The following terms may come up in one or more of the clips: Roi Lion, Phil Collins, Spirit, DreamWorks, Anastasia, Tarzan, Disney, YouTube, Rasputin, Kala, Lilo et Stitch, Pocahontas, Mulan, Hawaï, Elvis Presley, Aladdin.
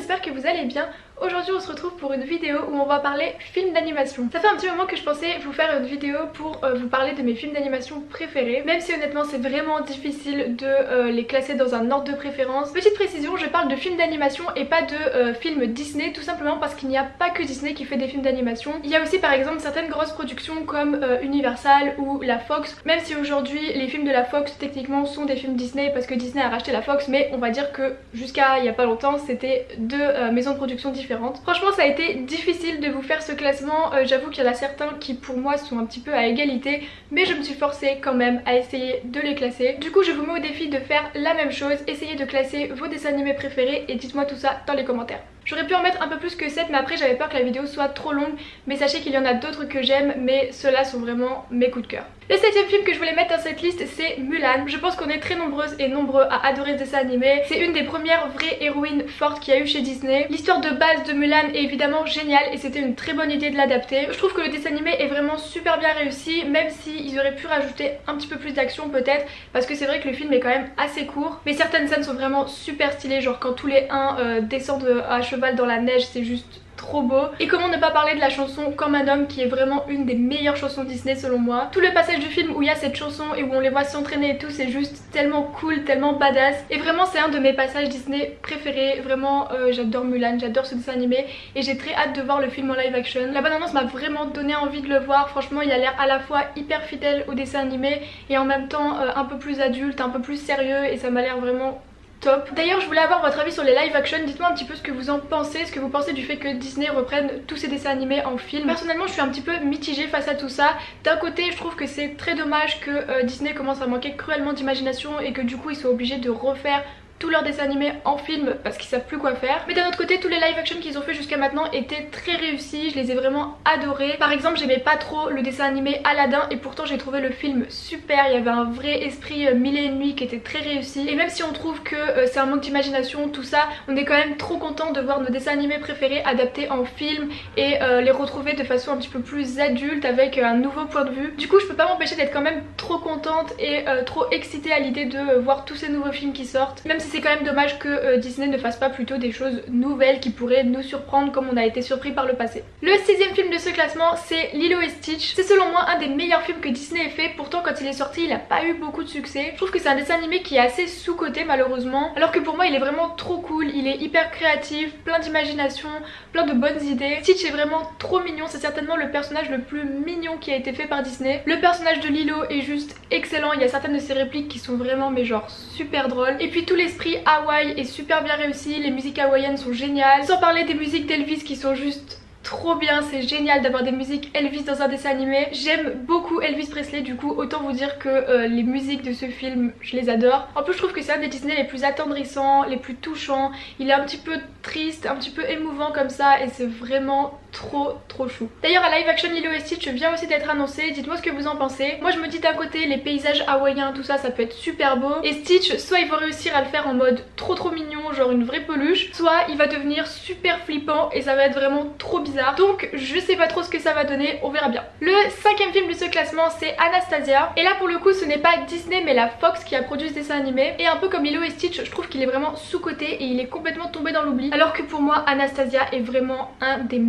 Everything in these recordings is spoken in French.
j'espère que vous allez bien. Aujourd'hui on se retrouve pour une vidéo où on va parler films d'animation. Ça fait un petit moment que je pensais vous faire une vidéo pour vous parler de mes films d'animation préférés, même si honnêtement c'est vraiment difficile de les classer dans un ordre de préférence. Petite précision, je parle de films d'animation et pas de films Disney, tout simplement parce qu'il n'y a pas que Disney qui fait des films d'animation. Il y a aussi par exemple certaines grosses productions comme Universal ou la Fox, même si aujourd'hui les films de la Fox techniquement sont des films Disney parce que Disney a racheté la Fox, mais on va dire que jusqu'à il n'y a pas longtemps c'était deux maisons de production différentes. Franchement ça a été difficile de vous faire ce classement, j'avoue qu'il y en a certains qui pour moi sont un petit peu à égalité, mais je me suis forcée quand même à essayer de les classer. Du coup je vous mets au défi de faire la même chose, essayez de classer vos dessins animés préférés et dites-moi tout ça dans les commentaires. J'aurais pu en mettre un peu plus que 7 mais après j'avais peur que la vidéo soit trop longue, mais sachez qu'il y en a d'autres que j'aime mais ceux-là sont vraiment mes coups de cœur. Le 7ème film que je voulais mettre dans cette liste c'est Mulan. Je pense qu'on est très nombreuses et nombreux à adorer ce dessin animé. C'est une des premières vraies héroïnes fortes qu'il y a eu chez Disney. L'histoire de base de Mulan est évidemment géniale et c'était une très bonne idée de l'adapter. Je trouve que le dessin animé est vraiment super bien réussi, même s'ils auraient pu rajouter un petit peu plus d'action peut-être, parce que c'est vrai que le film est quand même assez court, mais certaines scènes sont vraiment super stylées, genre quand tous les uns descendent à cheval dans la neige, c'est juste trop beau. Et comment ne pas parler de la chanson Comme un homme, qui est vraiment une des meilleures chansons Disney selon moi. Tout le passage du film où il y a cette chanson et où on les voit s'entraîner et tout, c'est juste tellement cool, tellement badass, et vraiment c'est un de mes passages Disney préférés. Vraiment j'adore Mulan, j'adore ce dessin animé et j'ai très hâte de voir le film en live action. La bande annonce m'a vraiment donné envie de le voir. Franchement il a l'air à la fois hyper fidèle au dessin animé et en même temps un peu plus adulte, un peu plus sérieux, et ça m'a l'air vraiment top. D'ailleurs je voulais avoir votre avis sur les live action, dites-moi un petit peu ce que vous en pensez, ce que vous pensez du fait que Disney reprenne tous ses dessins animés en film. Personnellement je suis un petit peu mitigée face à tout ça. D'un côté je trouve que c'est très dommage que Disney commence à manquer cruellement d'imagination et que du coup ils soient obligés de refaire tous leurs dessins animés en film parce qu'ils savent plus quoi faire. Mais d'un autre côté tous les live action qu'ils ont fait jusqu'à maintenant étaient très réussis, je les ai vraiment adorés. Par exemple j'aimais pas trop le dessin animé Aladdin et pourtant j'ai trouvé le film super, il y avait un vrai esprit mille et une nuits qui était très réussi. Et même si on trouve que c'est un manque d'imagination tout ça, on est quand même trop content de voir nos dessins animés préférés adaptés en film et les retrouver de façon un petit peu plus adulte avec un nouveau point de vue. Du coup je peux pas m'empêcher d'être quand même trop contente et trop excitée à l'idée de voir tous ces nouveaux films qui sortent, même si c'est quand même dommage que Disney ne fasse pas plutôt des choses nouvelles qui pourraient nous surprendre comme on a été surpris par le passé. Le 6ème film de ce classement c'est Lilo et Stitch. C'est selon moi un des meilleurs films que Disney ait fait, pourtant quand il est sorti il a pas eu beaucoup de succès. Je trouve que c'est un dessin animé qui est assez sous-coté malheureusement, alors que pour moi il est vraiment trop cool, il est hyper créatif, plein d'imagination, plein de bonnes idées. Stitch est vraiment trop mignon, c'est certainement le personnage le plus mignon qui a été fait par Disney. Le personnage de Lilo est juste excellent, il y a certaines de ses répliques qui sont vraiment mais genre super drôles, et puis tous les Hawaï est super bien réussi, les musiques hawaïennes sont géniales, sans parler des musiques d'Elvis qui sont juste trop bien. C'est génial d'avoir des musiques Elvis dans un dessin animé. J'aime beaucoup Elvis Presley, du coup autant vous dire que les musiques de ce film je les adore. En plus je trouve que c'est un des Disney les plus attendrissants, les plus touchants. Il est un petit peu triste, un petit peu émouvant comme ça et c'est vraiment trop chou. D'ailleurs à live action Lilo et Stitch vient aussi d'être annoncé, dites moi ce que vous en pensez. Moi je me dis d'un côté les paysages hawaïens tout ça, ça peut être super beau, et Stitch soit ils vont réussir à le faire en mode trop mignon, genre une vraie peluche, soit il va devenir super flippant et ça va être vraiment trop bizarre, donc je sais pas trop ce que ça va donner, on verra bien. Le 5ème film de ce classement c'est Anastasia, et là pour le coup ce n'est pas Disney mais la Fox qui a produit ce dessin animé, et un peu comme Lilo et Stitch je trouve qu'il est vraiment sous-coté et il est complètement tombé dans l'oubli, alors que pour moi Anastasia est vraiment un des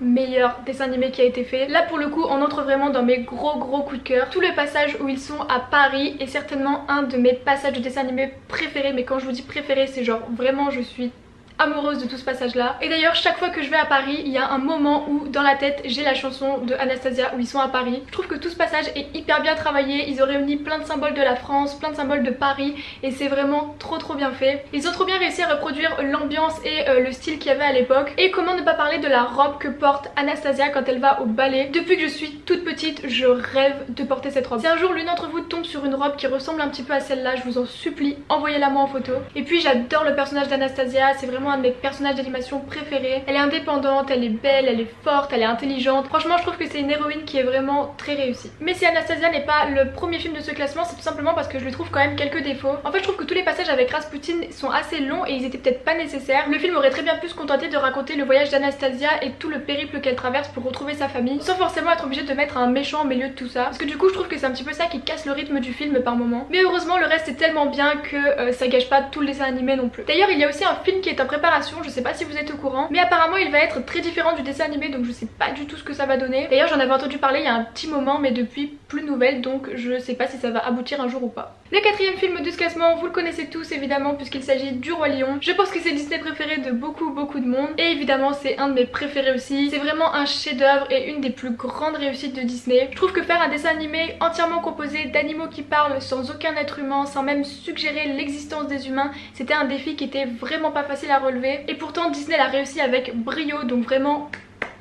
meilleur dessin animé qui a été fait. Là pour le coup on entre vraiment dans mes gros coups de cœur. Tout le passage où ils sont à Paris est certainement un de mes passages de dessin animé préférés, mais quand je vous dis préféré c'est genre vraiment je suis amoureuse de tout ce passage là. Et d'ailleurs chaque fois que je vais à Paris il y a un moment où dans la tête j'ai la chanson de Anastasia où ils sont à Paris. Je trouve que tout ce passage est hyper bien travaillé, ils ont réuni plein de symboles de la France, plein de symboles de Paris et c'est vraiment trop bien fait. Ils ont trop bien réussi à reproduire l'ambiance et le style qu'il y avait à l'époque. Et comment ne pas parler de la robe que porte Anastasia quand elle va au ballet. Depuis que je suis toute petite je rêve de porter cette robe. Si un jour l'une d'entre vous tombe sur une robe qui ressemble un petit peu à celle là, je vous en supplie envoyez-la moi en photo. Et puis j'adore le personnage d'Anastasia, c'est vraiment un de mes personnages d'animation préférés. Elle est indépendante, elle est belle, elle est forte, elle est intelligente. Franchement je trouve que c'est une héroïne qui est vraiment très réussie. Mais si Anastasia n'est pas le premier film de ce classement c'est tout simplement parce que je lui trouve quand même quelques défauts. En fait je trouve que tous les passages avec Rasputin sont assez longs et ils étaient peut-être pas nécessaires. Le film aurait très bien pu se contenter de raconter le voyage d'Anastasia et tout le périple qu'elle traverse pour retrouver sa famille, sans forcément être obligé de mettre un méchant au milieu de tout ça, parce que du coup je trouve que c'est un petit peu ça qui casse le rythme du film par moment. Mais heureusement le reste est tellement bien que ça gâche pas tout le dessin animé non plus. D'ailleurs il y a aussi un film qui est un préparation, je sais pas si vous êtes au courant, mais apparemment il va être très différent du dessin animé, donc je sais pas du tout ce que ça va donner. D'ailleurs j'en avais entendu parler il y a un petit moment, mais depuis plus de nouvelles, donc je sais pas si ça va aboutir un jour ou pas. Le quatrième film de ce classement, vous le connaissez tous évidemment puisqu'il s'agit du Roi Lion. Je pense que c'est Disney préféré de beaucoup de monde, et évidemment c'est un de mes préférés aussi. C'est vraiment un chef-d'œuvre et une des plus grandes réussites de Disney. Je trouve que faire un dessin animé entièrement composé d'animaux qui parlent sans aucun être humain, sans même suggérer l'existence des humains, c'était un défi qui était vraiment pas facile à relever, et pourtant Disney l'a réussi avec brio, donc vraiment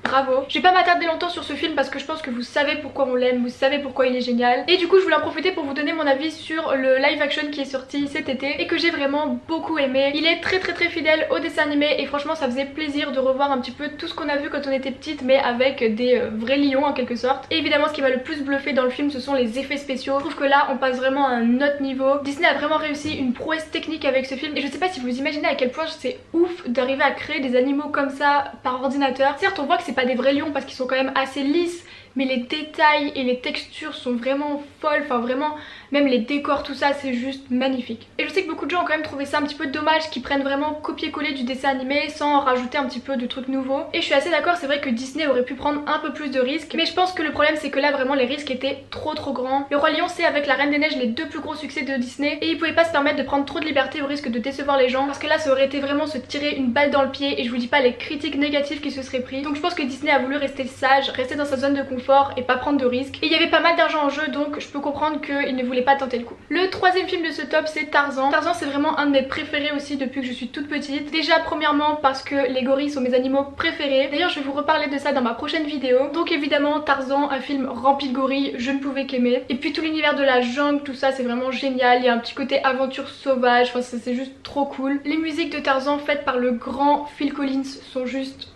bravo. Je vais pas m'attarder longtemps sur ce film parce que je pense que vous savez pourquoi on l'aime, vous savez pourquoi il est génial. Et du coup je voulais en profiter pour vous donner mon avis sur le live action qui est sorti cet été et que j'ai vraiment beaucoup aimé. Il est très fidèle au dessin animé et franchement ça faisait plaisir de revoir un petit peu tout ce qu'on a vu quand on était petite, mais avec des vrais lions en quelque sorte. Et évidemment ce qui m'a le plus bluffé dans le film, ce sont les effets spéciaux. Je trouve que là on passe vraiment à un autre niveau. Disney a vraiment réussi une prouesse technique avec ce film, et je sais pas si vous imaginez à quel point c'est ouf d'arriver à créer des animaux comme ça par ordinateur. Certes on voit que c'est pas des vrais lions parce qu'ils sont quand même assez lisses, mais les détails et les textures sont vraiment folles, enfin vraiment, même les décors, tout ça, c'est juste magnifique. Et je sais que beaucoup de gens ont quand même trouvé ça un petit peu dommage qu'ils prennent vraiment copier-coller du dessin animé sans rajouter un petit peu de trucs nouveaux, et je suis assez d'accord, c'est vrai que Disney aurait pu prendre un peu plus de risques, mais je pense que le problème c'est que là vraiment les risques étaient trop grands. Le Roi Lion, c'est avec la Reine des Neiges les deux plus gros succès de Disney, et ils pouvaient pas se permettre de prendre trop de liberté au risque de décevoir les gens, parce que là ça aurait été vraiment se tirer une balle dans le pied, et je vous dis pas les critiques négatives qui se seraient pris. Donc je pense que Disney a voulu rester sage, rester dans sa zone de confort et pas prendre de risques. Et il y avait pas mal d'argent en jeu, donc je peux comprendre qu'il ne voulait pas tenter le coup. Le troisième film de ce top, c'est Tarzan. Tarzan, c'est vraiment un de mes préférés aussi depuis que je suis toute petite. Déjà premièrement parce que les gorilles sont mes animaux préférés. D'ailleurs je vais vous reparler de ça dans ma prochaine vidéo. Donc évidemment Tarzan, un film rempli de gorilles, je ne pouvais qu'aimer. Et puis tout l'univers de la jungle, tout ça c'est vraiment génial. Il y a un petit côté aventure sauvage, enfin c'est juste trop cool. Les musiques de Tarzan faites par le grand Phil Collins sont juste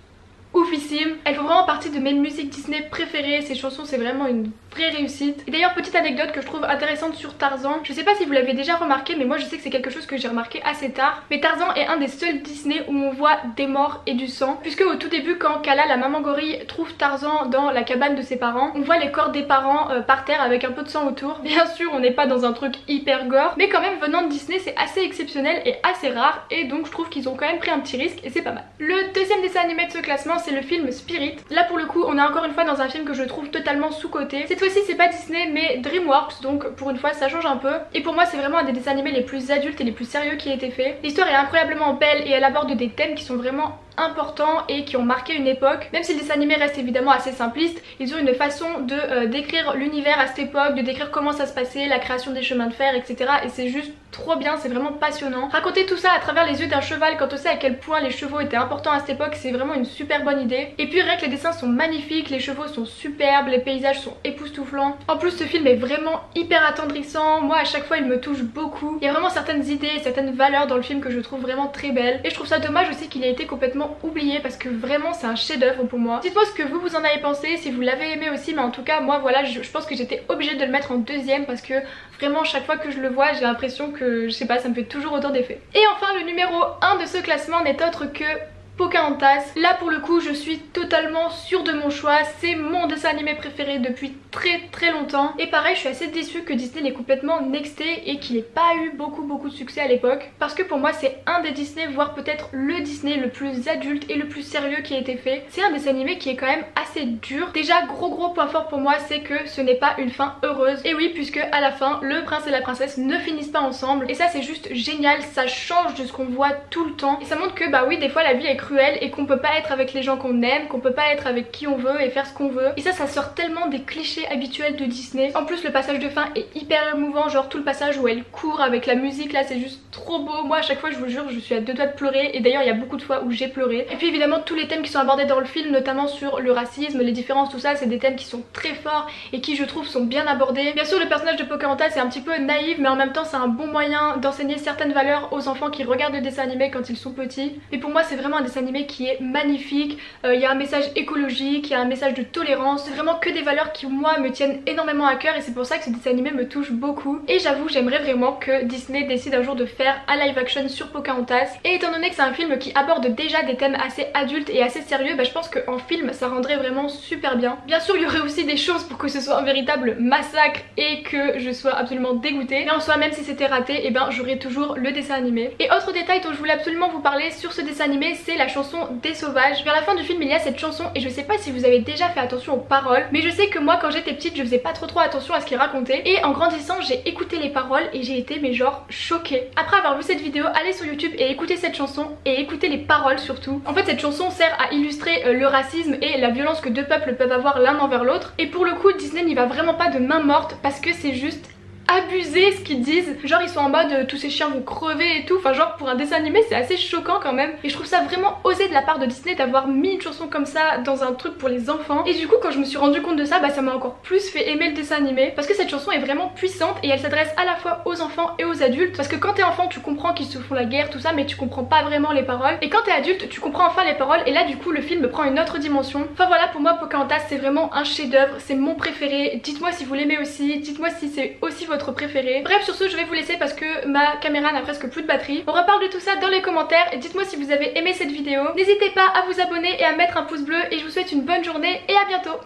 oufissime. Elles font vraiment partie de mes musiques Disney préférées, ces chansons c'est vraiment une vraie réussite. Et d'ailleurs petite anecdote que je trouve intéressante sur Tarzan, je sais pas si vous l'avez déjà remarqué, mais moi je sais que c'est quelque chose que j'ai remarqué assez tard, mais Tarzan est un des seuls Disney où on voit des morts et du sang, puisque au tout début quand Kala, la maman gorille, trouve Tarzan dans la cabane de ses parents, on voit les corps des parents par terre avec un peu de sang autour. Bien sûr on n'est pas dans un truc hyper gore, mais quand même venant de Disney c'est assez exceptionnel et assez rare, et donc je trouve qu'ils ont quand même pris un petit risque et c'est pas mal. Le deuxième dessin animé de ce classement, c'est le film Spirit. Là pour le coup on est encore une fois dans un film que je trouve totalement sous-coté. Cette fois-ci c'est pas Disney mais DreamWorks, donc pour une fois ça change un peu, et pour moi c'est vraiment un des dessins animés les plus adultes et les plus sérieux qui a été fait. L'histoire est incroyablement belle et elle aborde des thèmes qui sont vraiment importants et qui ont marqué une époque. Même si le dessin animé reste évidemment assez simpliste, ils ont une façon de décrire l'univers à cette époque, de décrire comment ça se passait, la création des chemins de fer, etc. Et c'est juste trop bien, c'est vraiment passionnant. Raconter tout ça à travers les yeux d'un cheval, quand on sait à quel point les chevaux étaient importants à cette époque, c'est vraiment une super bonne idée. Et puis rien que les dessins sont magnifiques, les chevaux sont superbes, les paysages sont époustouflants. En plus ce film est vraiment hyper attendrissant, moi à chaque fois il me touche beaucoup. Il y a vraiment certaines idées, certaines valeurs dans le film que je trouve vraiment très belles, et je trouve ça dommage aussi qu'il ait été complètement oublié, parce que vraiment c'est un chef-d'œuvre pour moi. Dites-moi ce que vous en avez pensé, si vous l'avez aimé aussi, mais en tout cas moi voilà, je pense que j'étais obligée de le mettre en deuxième parce que vraiment chaque fois que je le vois j'ai l'impression que je sais pas, ça me fait toujours autant d'effet. Et enfin le numéro 1 de ce classement n'est autre que Pocahontas. Là pour le coup je suis totalement sûre de mon choix, c'est mon dessin animé préféré depuis très longtemps, et pareil je suis assez déçue que Disney l'ait complètement nexté et qu'il n'ait pas eu beaucoup de succès à l'époque, parce que pour moi c'est un des Disney, voire peut-être le Disney le plus adulte et le plus sérieux qui a été fait. C'est un dessin animé qui est quand même assez dur. Déjà gros point fort pour moi, c'est que ce n'est pas une fin heureuse, et oui puisque à la fin le prince et la princesse ne finissent pas ensemble, et ça c'est juste génial, ça change de ce qu'on voit tout le temps, et ça montre que bah oui des fois la vie est cruelle et qu'on peut pas être avec les gens qu'on aime, qu'on peut pas être avec qui on veut et faire ce qu'on veut, et ça sort tellement des clichés habituels de Disney. En plus le passage de fin est hyper émouvant, genre tout le passage où elle court avec la musique là c'est juste trop beau. Moi à chaque fois je vous jure je suis à deux doigts de pleurer, et d'ailleurs il y a beaucoup de fois où j'ai pleuré. Et puis évidemment tous les thèmes qui sont abordés dans le film, notamment sur le racisme, les différences, tout ça, c'est des thèmes qui sont très forts et qui je trouve sont bien abordés. Bien sûr le personnage de Pocahontas c'est un petit peu naïf, mais en même temps c'est un bon moyen d'enseigner certaines valeurs aux enfants qui regardent le dessin animé quand ils sont petits, et pour moi c'est vraiment un dessin animé qui est magnifique. Il y a un message écologique, il y a un message de tolérance, c'est vraiment que des valeurs qui moi me tiennent énormément à cœur et c'est pour ça que ce dessin animé me touche beaucoup. Et j'avoue, j'aimerais vraiment que Disney décide un jour de faire un live action sur Pocahontas, et étant donné que c'est un film qui aborde déjà des thèmes assez adultes et assez sérieux, bah, je pense qu'en film ça rendrait vraiment super bien. Bien sûr il y aurait aussi des choses pour que ce soit un véritable massacre et que je sois absolument dégoûtée, mais en soi même si c'était raté, eh ben, j'aurais toujours le dessin animé. Et autre détail dont je voulais absolument vous parler sur ce dessin animé, c'est la chanson des Sauvages. Vers la fin du film il y a cette chanson et je sais pas si vous avez déjà fait attention aux paroles, mais je sais que moi quand j'étais petite je faisais pas trop attention à ce qu'il racontait, et en grandissant j'ai écouté les paroles et j'ai été mais genre choquée. Après avoir vu cette vidéo, allez sur YouTube et écoutez cette chanson et écoutez les paroles surtout. En fait cette chanson sert à illustrer le racisme et la violence que deux peuples peuvent avoir l'un envers l'autre, et pour le coup Disney n'y va vraiment pas de main morte parce que c'est juste abusé ce qu'ils disent, genre ils sont en mode tous ces chiens vont crever et tout, enfin genre pour un dessin animé c'est assez choquant quand même, et je trouve ça vraiment osé de la part de Disney d'avoir mis une chanson comme ça dans un truc pour les enfants. Et du coup quand je me suis rendu compte de ça, bah ça m'a encore plus fait aimer le dessin animé parce que cette chanson est vraiment puissante et elle s'adresse à la fois aux enfants et aux adultes, parce que quand t'es enfant tu comprends qu'ils se font la guerre tout ça mais tu comprends pas vraiment les paroles, et quand t'es adulte tu comprends enfin les paroles et là du coup le film prend une autre dimension. Enfin voilà, pour moi Pocahontas c'est vraiment un chef d'œuvre, c'est mon préféré, dites-moi si vous l'aimez aussi, dites-moi si c'est aussi votre préféré. Bref, sur ce je vais vous laisser parce que ma caméra n'a presque plus de batterie. On reparle de tout ça dans les commentaires et dites-moi si vous avez aimé cette vidéo. N'hésitez pas à vous abonner et à mettre un pouce bleu et je vous souhaite une bonne journée et à bientôt.